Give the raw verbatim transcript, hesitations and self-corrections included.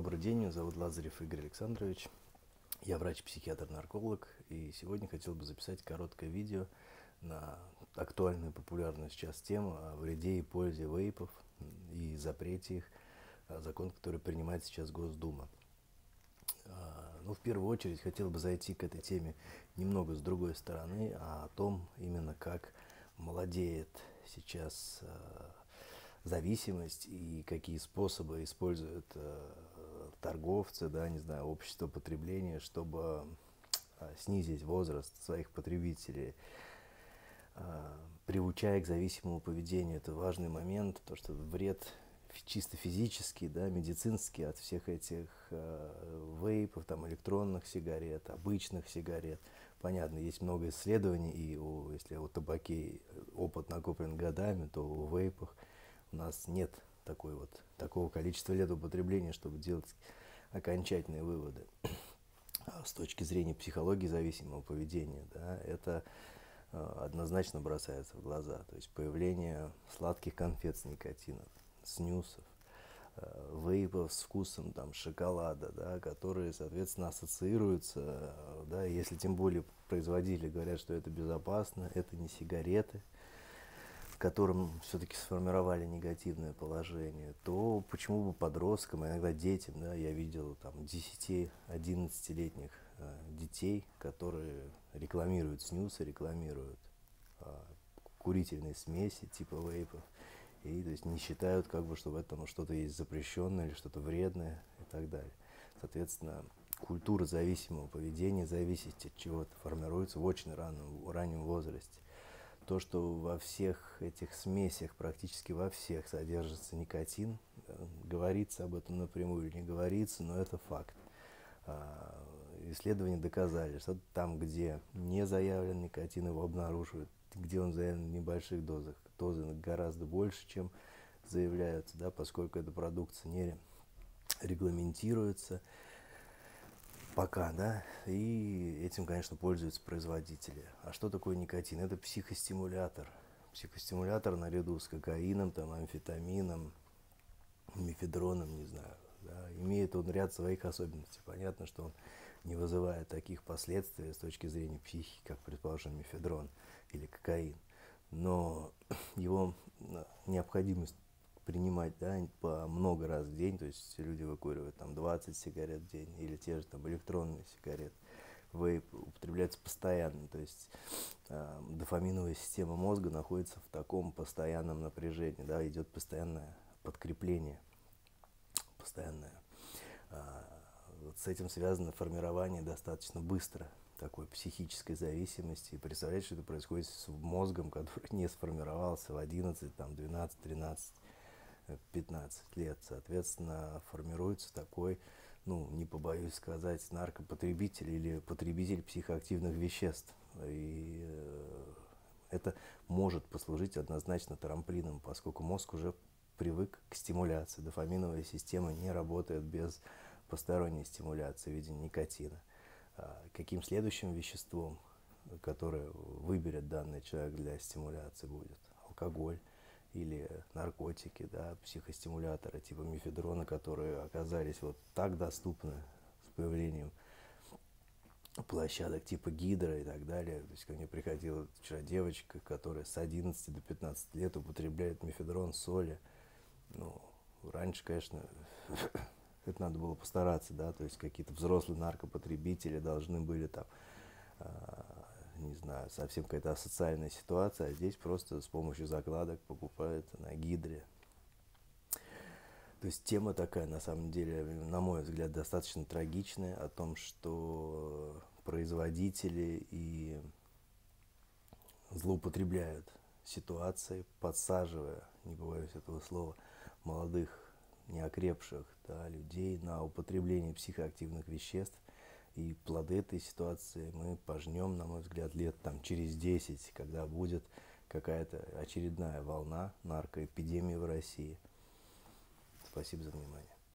Добрый день, меня зовут Лазарев Игорь Александрович. Я врач-психиатр-нарколог, и сегодня хотел бы записать короткое видео на актуальную и популярную сейчас тему о вреде и пользе вейпов и запрете их, закон, который принимает сейчас Госдума. Ну, в первую очередь хотел бы зайти к этой теме немного с другой стороны, о том, именно как молодеет сейчас зависимость и какие способы используют э, торговцы, да, не знаю, общество потребления, чтобы э, снизить возраст своих потребителей, э, приучая к зависимому поведению. Это важный момент, потому что вред чисто физический, да, медицинский от всех этих э, вейпов, там, электронных сигарет, обычных сигарет. Понятно, есть много исследований, и о, если о табаке опыт накоплен годами, то о вейпах у нас нет такой вот, такого количества лет употребления, чтобы делать окончательные выводы. С точки зрения психологии зависимого поведения, да, это э, однозначно бросается в глаза. То есть появление сладких конфет с никотином, снюсов, э, вейпов с вкусом там, шоколада, да, которые, соответственно, ассоциируются, э, да, если тем более производители говорят, что это безопасно, это не сигареты, которым все-таки сформировали негативное положение, то почему бы подросткам, иногда детям, да, я видел там десяти-одиннадцатилетних э, детей, которые рекламируют снюсы, рекламируют э, курительные смеси типа вейпов, и то есть не считают, как бы, что в этом что-то есть запрещенное или что-то вредное и так далее. Соответственно, культура зависимого поведения, зависимость от чего-то, формируется в очень раннем, раннем возрасте. То, что во всех этих смесях, практически во всех, содержится никотин, говорится об этом напрямую или не говорится, но это факт. Исследования доказали, что там, где не заявлен никотин, его обнаруживают, где он заявлен в небольших дозах, дозы гораздо больше, чем заявляются, да, поскольку эта продукция не регламентируется пока, да, и этим, конечно, пользуются производители. А что такое никотин? Это психостимулятор. Психостимулятор наряду с кокаином, там, амфетамином, мефедроном, не знаю, да, имеет он ряд своих особенностей. Понятно, что он не вызывает таких последствий с точки зрения психики, как, предположим, мефедрон или кокаин. Но его необходимость принимать, да, по много раз в день, то есть люди выкуривают там двадцать сигарет в день, или те же там электронные сигареты, вейп употребляются постоянно, то есть э, дофаминовая система мозга находится в таком постоянном напряжении, да, идет постоянное подкрепление, постоянное. Э, вот с этим связано формирование достаточно быстро такой психической зависимости. И представляете, что это происходит с мозгом, который не сформировался в одиннадцать, там, двенадцать, тринадцать, пятнадцать лет. Соответственно, формируется такой, ну, не побоюсь сказать, наркопотребитель или потребитель психоактивных веществ. И это может послужить однозначно трамплином, поскольку мозг уже привык к стимуляции. Дофаминовая система не работает без посторонней стимуляции в виде никотина. Каким следующим веществом, которое выберет данный человек для стимуляции, будет алкоголь или наркотики, да, психостимуляторы типа мефедрона, которые оказались вот так доступны с появлением площадок типа Гидра и так далее. То есть ко мне приходила вчера девочка, которая с одиннадцати до пятнадцати лет употребляет мефедрон, соли. Ну, раньше, конечно, это надо было постараться, да, то есть какие-то взрослые наркопотребители должны были там, не знаю, совсем какая-то асоциальная ситуация, а здесь просто с помощью закладок покупают на Гидре. То есть тема такая, на самом деле, на мой взгляд, достаточно трагичная, о том, что производители и злоупотребляют ситуацией, подсаживая, не побоюсь этого слова, молодых, неокрепших, да, людей на употребление психоактивных веществ. И плоды этой ситуации мы пожнем, на мой взгляд, лет там, через десять, когда будет какая-то очередная волна наркоэпидемии в России. Спасибо за внимание.